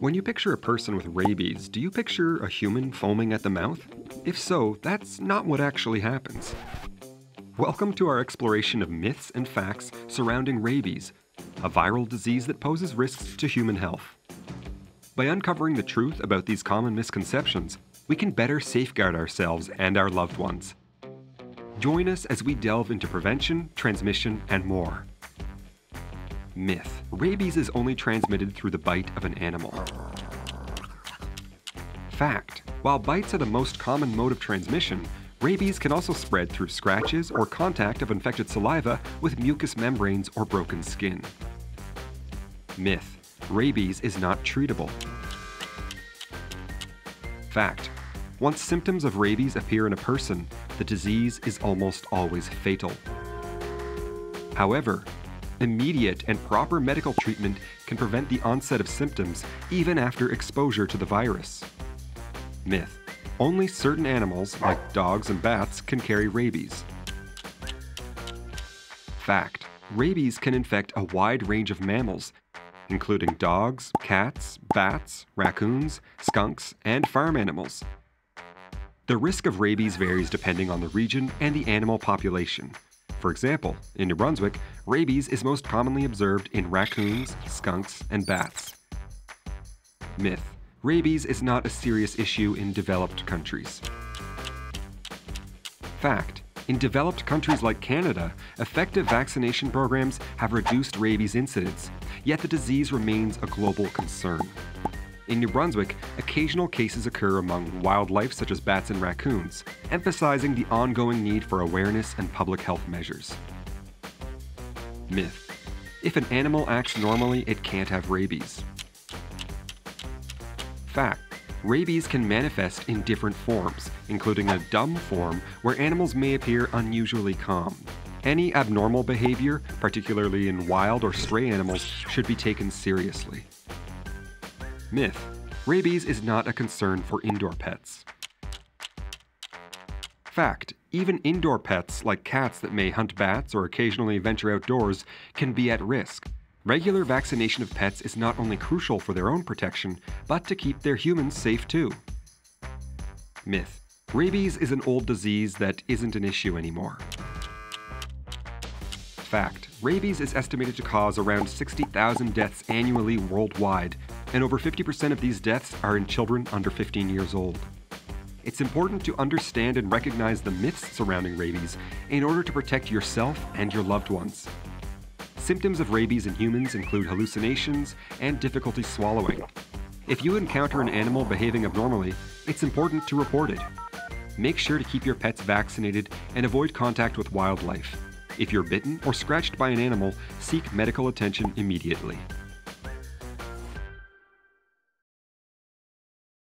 When you picture a person with rabies, do you picture a human foaming at the mouth? If so, that's not what actually happens. Welcome to our exploration of myths and facts surrounding rabies, a viral disease that poses risks to human health. By uncovering the truth about these common misconceptions, we can better safeguard ourselves and our loved ones. Join us as we delve into prevention, transmission, and more. Myth: rabies is only transmitted through the bite of an animal. Fact: while bites are the most common mode of transmission, rabies can also spread through scratches or contact of infected saliva with mucous membranes or broken skin. Myth: rabies is not treatable. Fact: once symptoms of rabies appear in a person, the disease is almost always fatal. However, immediate and proper medical treatment can prevent the onset of symptoms even after exposure to the virus. Myth: only certain animals, like dogs and bats, can carry rabies. Fact: rabies can infect a wide range of mammals, including dogs, cats, bats, raccoons, skunks, and farm animals. The risk of rabies varies depending on the region and the animal population. For example, in New Brunswick, rabies is most commonly observed in raccoons, skunks, and bats. Myth: rabies is not a serious issue in developed countries. Fact: in developed countries like Canada, effective vaccination programs have reduced rabies incidents, yet the disease remains a global concern. In New Brunswick, occasional cases occur among wildlife such as bats and raccoons, emphasizing the ongoing need for awareness and public health measures. Myth: if an animal acts normally, it can't have rabies. Fact: rabies can manifest in different forms, including a dumb form where animals may appear unusually calm. Any abnormal behavior, particularly in wild or stray animals, should be taken seriously. Myth: rabies is not a concern for indoor pets. Fact: even indoor pets, like cats that may hunt bats or occasionally venture outdoors, can be at risk. Regular vaccination of pets is not only crucial for their own protection, but to keep their humans safe too. Myth: rabies is an old disease that isn't an issue anymore. Fact: rabies is estimated to cause around 60,000 deaths annually worldwide, and over 50% of these deaths are in children under 15 years old. It's important to understand and recognize the myths surrounding rabies in order to protect yourself and your loved ones. Symptoms of rabies in humans include hallucinations and difficulty swallowing. If you encounter an animal behaving abnormally, it's important to report it. Make sure to keep your pets vaccinated and avoid contact with wildlife. If you're bitten or scratched by an animal, seek medical attention immediately.